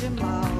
de mal.